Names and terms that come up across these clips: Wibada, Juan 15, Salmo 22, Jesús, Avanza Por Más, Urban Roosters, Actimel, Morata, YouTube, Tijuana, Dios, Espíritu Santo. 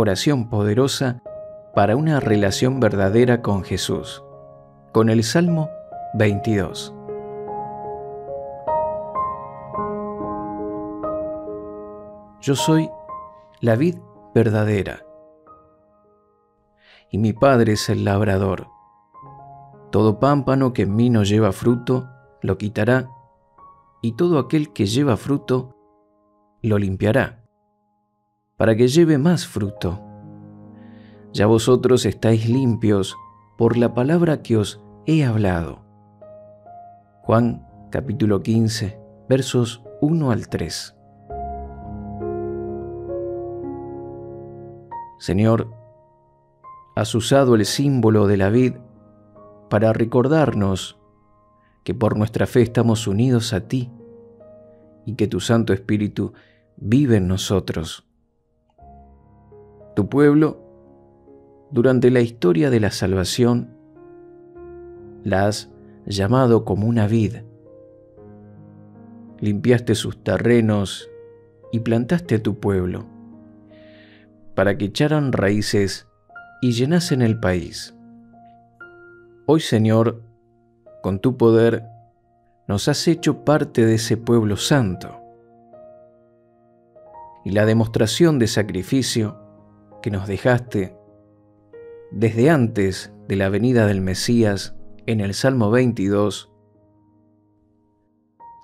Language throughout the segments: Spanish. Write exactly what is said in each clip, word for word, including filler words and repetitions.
oración poderosa para una relación verdadera con Jesús, con el Salmo veintidós. Yo soy la vid verdadera, y mi Padre es el labrador. Todo pámpano que en mí no lleva fruto, lo quitará, y todo aquel que lleva fruto, lo limpiará, para que lleve más fruto. Ya vosotros estáis limpios por la palabra que os he hablado. Juan capítulo quince, versos uno al tres. Señor, has usado el símbolo de la vid para recordarnos que por nuestra fe estamos unidos a ti y que tu Santo Espíritu vive en nosotros. Tu pueblo, durante la historia de la salvación, la has llamado como una vid. Limpiaste sus terrenos y plantaste tu pueblo, para que echaran raíces y llenasen el país. Hoy, Señor, con tu poder, nos has hecho parte de ese pueblo santo. Y la demostración de sacrificio que nos dejaste desde antes de la venida del Mesías en el Salmo veintidós,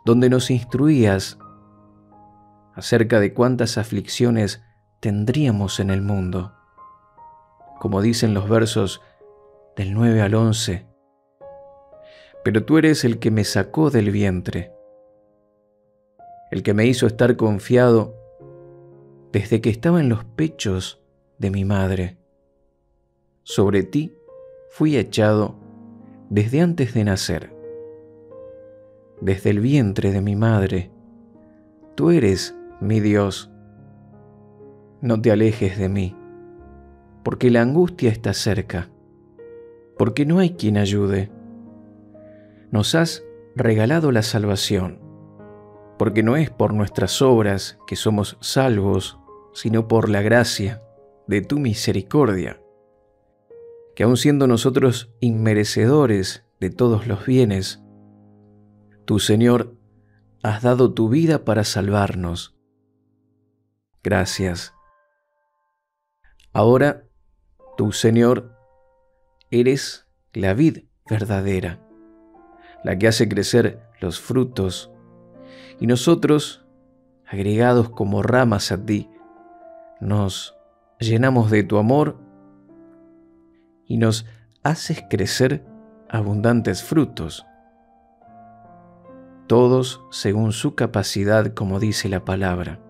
donde nos instruías acerca de cuántas aflicciones tendríamos en el mundo, como dicen los versos del nueve al once. Pero tú eres el que me sacó del vientre, el que me hizo estar confiado desde que estaba en los pechos de mi madre. Sobre ti fui echado desde antes de nacer. Desde el vientre de mi madre, tú eres mi Dios. No te alejes de mí, porque la angustia está cerca, porque no hay quien ayude. Nos has regalado la salvación, porque no es por nuestras obras que somos salvos, sino por la gracia de tu misericordia, que aun siendo nosotros inmerecedores de todos los bienes, tú, Señor, has dado tu vida para salvarnos. Gracias. Ahora, tú, Señor, eres la vid verdadera, la que hace crecer los frutos, y nosotros, agregados como ramas a ti, nos llenamos de tu amor y nos haces crecer abundantes frutos, todos según su capacidad, como dice la palabra.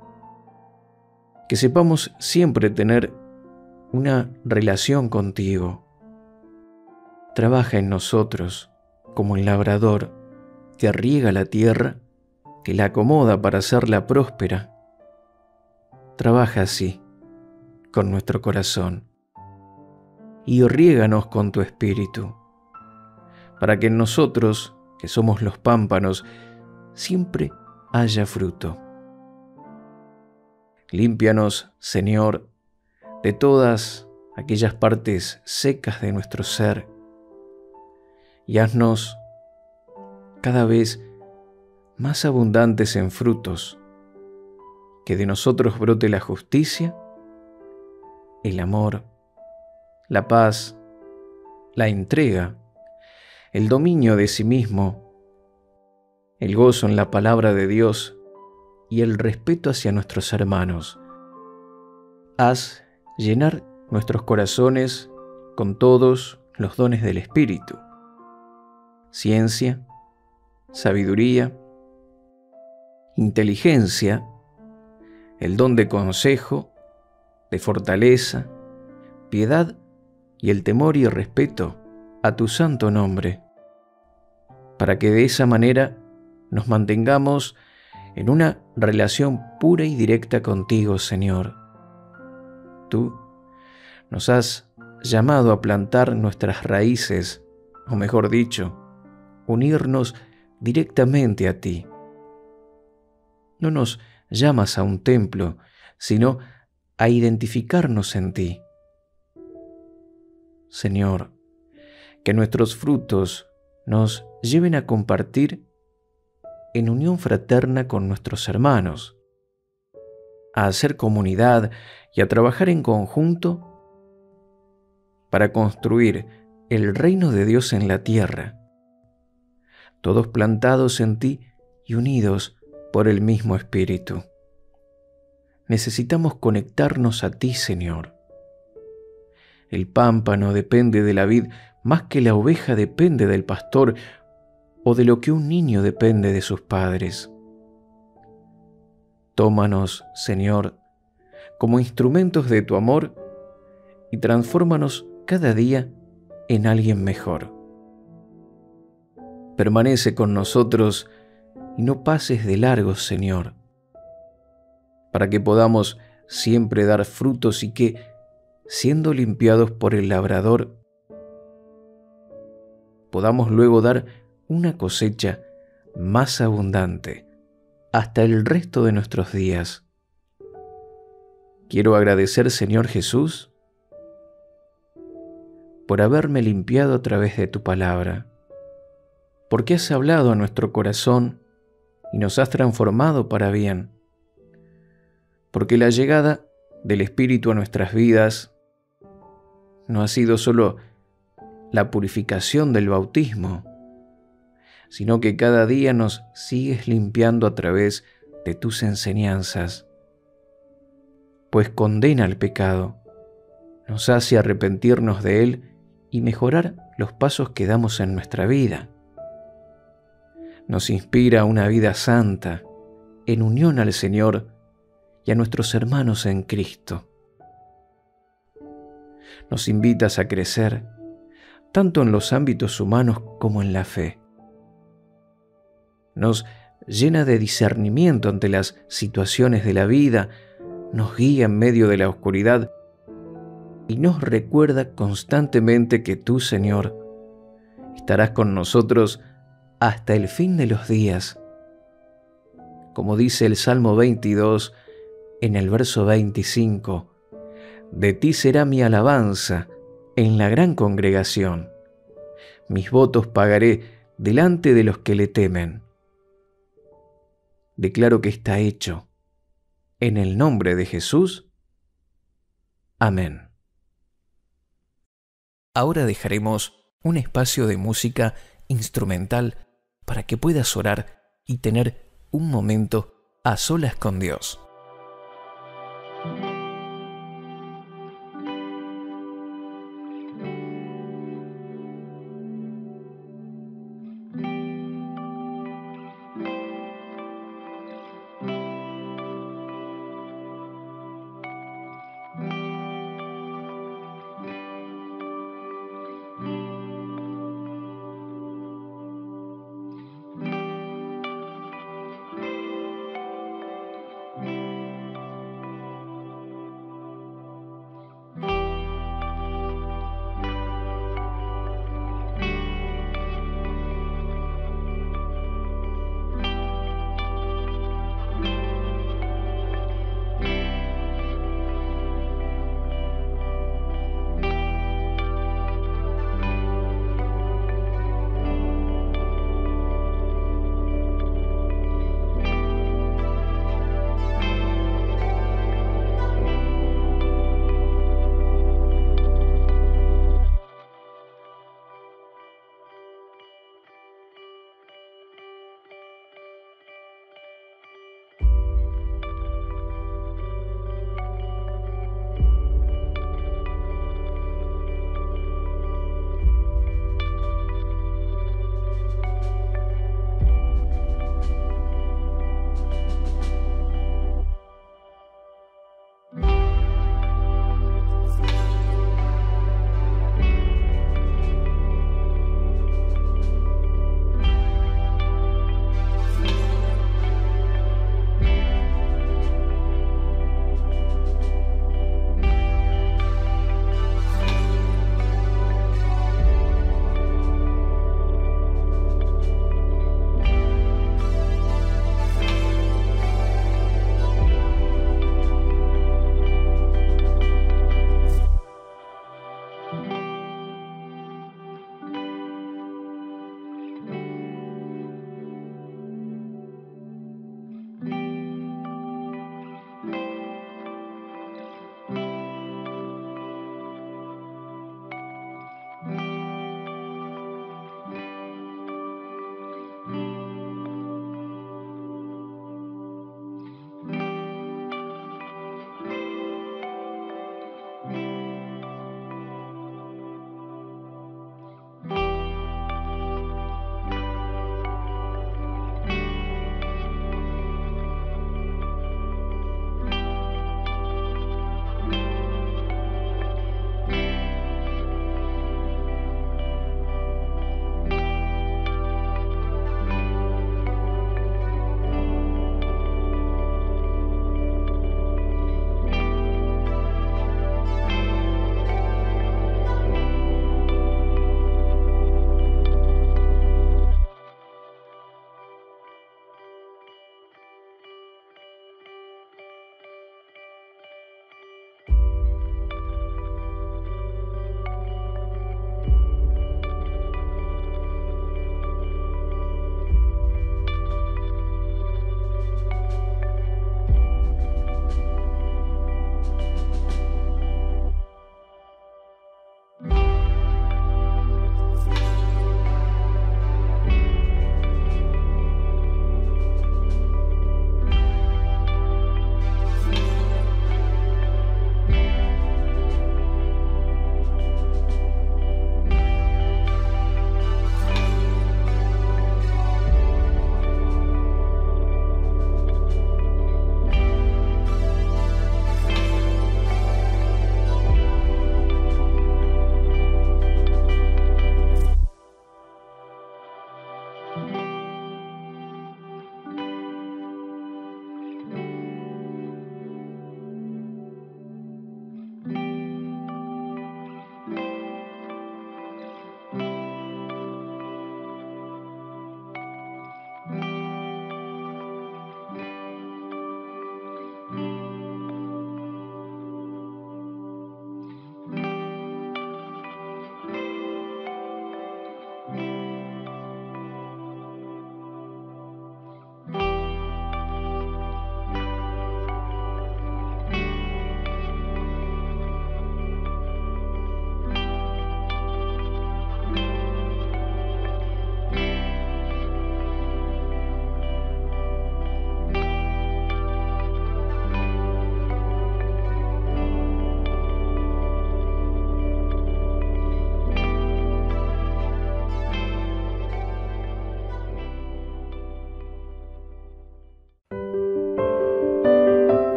Que sepamos siempre tener una relación contigo. Trabaja en nosotros como el labrador que riega la tierra, que la acomoda para hacerla próspera. Trabaja así con nuestro corazón y riéganos con tu espíritu, para que en nosotros, que somos los pámpanos, siempre haya fruto. Límpianos, Señor, de todas aquellas partes secas de nuestro ser, y haznos cada vez más abundantes en frutos, que de nosotros brote la justicia, el amor, la paz, la entrega, el dominio de sí mismo, el gozo en la palabra de Dios y el respeto hacia nuestros hermanos. Haz llenar nuestros corazones con todos los dones del Espíritu: ciencia, sabiduría, inteligencia, el don de consejo, de fortaleza, piedad y el temor y respeto a tu santo nombre, para que de esa manera nos mantengamos en una relación pura y directa contigo, Señor. Tú nos has llamado a plantar nuestras raíces, o mejor dicho, unirnos directamente a ti. No nos llamas a un templo, sino a identificarnos en ti. Señor, que nuestros frutos nos lleven a compartir en unión fraterna con nuestros hermanos, a hacer comunidad y a trabajar en conjunto para construir el reino de Dios en la tierra, todos plantados en ti y unidos por el mismo Espíritu. Necesitamos conectarnos a ti, Señor. El pámpano depende de la vid más que la oveja depende del pastor o de lo que un niño depende de sus padres. Tómanos, Señor, como instrumentos de tu amor y transfórmanos cada día en alguien mejor. Permanece con nosotros y no pases de largo, Señor, para que podamos siempre dar frutos y que, siendo limpiados por el labrador, podamos luego dar una cosecha más abundante hasta el resto de nuestros días. Quiero agradecer, Señor Jesús, por haberme limpiado a través de tu palabra, porque has hablado a nuestro corazón y nos has transformado para bien, porque la llegada del Espíritu a nuestras vidas no ha sido solo la purificación del bautismo, sino que cada día nos sigues limpiando a través de tus enseñanzas, pues condena el pecado, nos hace arrepentirnos de él y mejorar los pasos que damos en nuestra vida. Nos inspira a una vida santa, en unión al Señor y a nuestros hermanos en Cristo. Nos invitas a crecer, tanto en los ámbitos humanos como en la fe. Nos llena de discernimiento ante las situaciones de la vida, nos guía en medio de la oscuridad y nos recuerda constantemente que tú, Señor, estarás con nosotros hasta el fin de los días. Como dice el Salmo veintidós, en el verso veinticinco, de ti será mi alabanza en la gran congregación. Mis votos pagaré delante de los que le temen. Declaro que está hecho. En el nombre de Jesús. Amén. Ahora dejaremos un espacio de música instrumental para que puedas orar y tener un momento a solas con Dios. Thank you.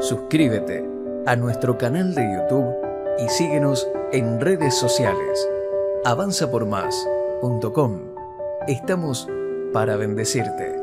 suscríbete a nuestro canal de YouTube y síguenos en redes sociales. avanza por más punto com. Estamos para bendecirte.